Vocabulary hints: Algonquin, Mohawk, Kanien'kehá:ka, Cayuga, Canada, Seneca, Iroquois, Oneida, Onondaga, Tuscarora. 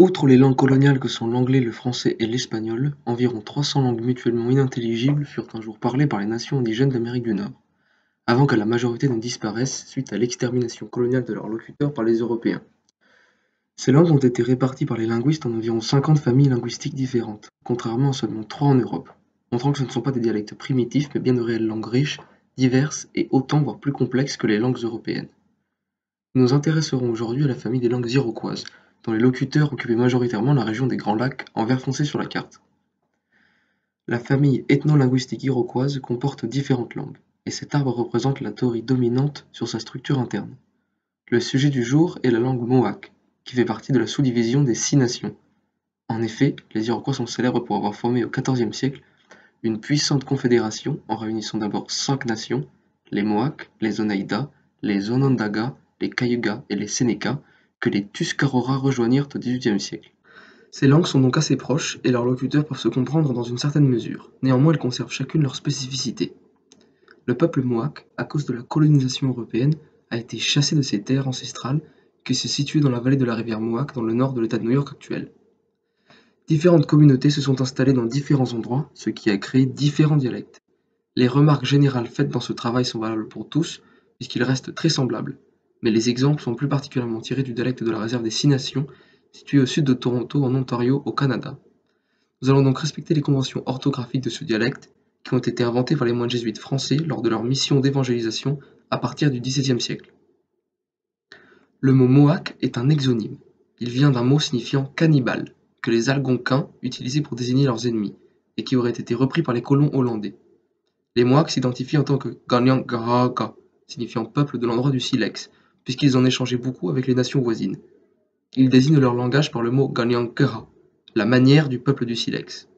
Outre les langues coloniales que sont l'anglais, le français et l'espagnol, environ 300 langues mutuellement inintelligibles furent un jour parlées par les nations indigènes d'Amérique du Nord, avant que la majorité ne disparaisse suite à l'extermination coloniale de leurs locuteurs par les Européens. Ces langues ont été réparties par les linguistes en environ 50 familles linguistiques différentes, contrairement à seulement 3 en Europe, montrant que ce ne sont pas des dialectes primitifs mais bien de réelles langues riches, diverses et autant voire plus complexes que les langues européennes. Nous nous intéresserons aujourd'hui à la famille des langues iroquoises, dont les locuteurs occupaient majoritairement la région des Grands Lacs, en vert foncé sur la carte. La famille ethno-linguistique iroquoise comporte différentes langues, et cet arbre représente la théorie dominante sur sa structure interne. Le sujet du jour est la langue Mohawk, qui fait partie de la sous-division des 6 nations. En effet, les Iroquois sont célèbres pour avoir formé au XIVe siècle une puissante confédération en réunissant d'abord 5 nations, les Mohawks, les Oneida, les Onondaga, les Cayuga et les Seneca, que les Tuscarora rejoignirent au XVIIIe siècle. Ces langues sont donc assez proches et leurs locuteurs peuvent se comprendre dans une certaine mesure. Néanmoins, elles conservent chacune leur spécificité. Le peuple Mohawk, à cause de la colonisation européenne, a été chassé de ses terres ancestrales qui se situaient dans la vallée de la rivière Mohawk dans le nord de l'État de New York actuel. Différentes communautés se sont installées dans différents endroits, ce qui a créé différents dialectes. Les remarques générales faites dans ce travail sont valables pour tous, puisqu'ils restent très semblables. Mais les exemples sont plus particulièrement tirés du dialecte de la réserve des 6 nations, située au sud de Toronto, en Ontario, au Canada. Nous allons donc respecter les conventions orthographiques de ce dialecte, qui ont été inventées par les moines jésuites français lors de leur mission d'évangélisation à partir du XVIIe siècle. Le mot Mohawk est un exonyme. Il vient d'un mot signifiant cannibale, que les Algonquins utilisaient pour désigner leurs ennemis, et qui aurait été repris par les colons hollandais. Les Mohawks s'identifient en tant que Kanien'kehá:ka, signifiant peuple de l'endroit du silex, puisqu'ils en échangeaient beaucoup avec les nations voisines. Ils désignent leur langage par le mot Kanien'kehá:ka, la manière du peuple du silex.